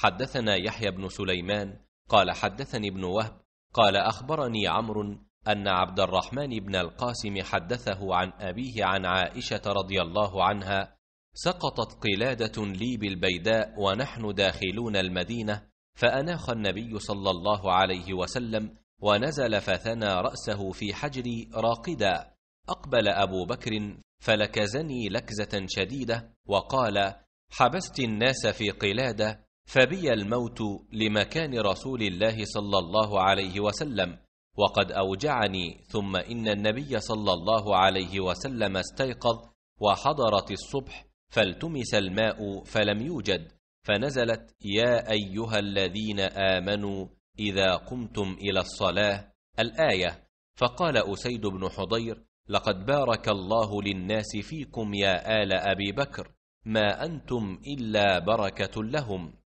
حدثنا يحيى بن سليمان قال حدثني ابن وهب قال أخبرني عمرو أن عبد الرحمن بن القاسم حدثه عن أبيه عن عائشة رضي الله عنها: سقطت قلادة لي بالبيداء ونحن داخلون المدينة، فأناخ النبي صلى الله عليه وسلم ونزل فثنى رأسه في حجري راقدا، أقبل أبو بكر فلكزني لكزة شديدة وقال: حبست الناس في قلادة فبي الموت لمكان رسول الله صلى الله عليه وسلم، وقد أوجعني، ثم إن النبي صلى الله عليه وسلم استيقظ وحضرت الصبح فالتمس الماء فلم يوجد، فنزلت: يا أيها الذين آمنوا إذا قمتم إلى الصلاة الآية. فقال أسيد بن حضير: لقد بارك الله للناس فيكم يا آل أبي بكر، ما أنتم إلا بركة لهم.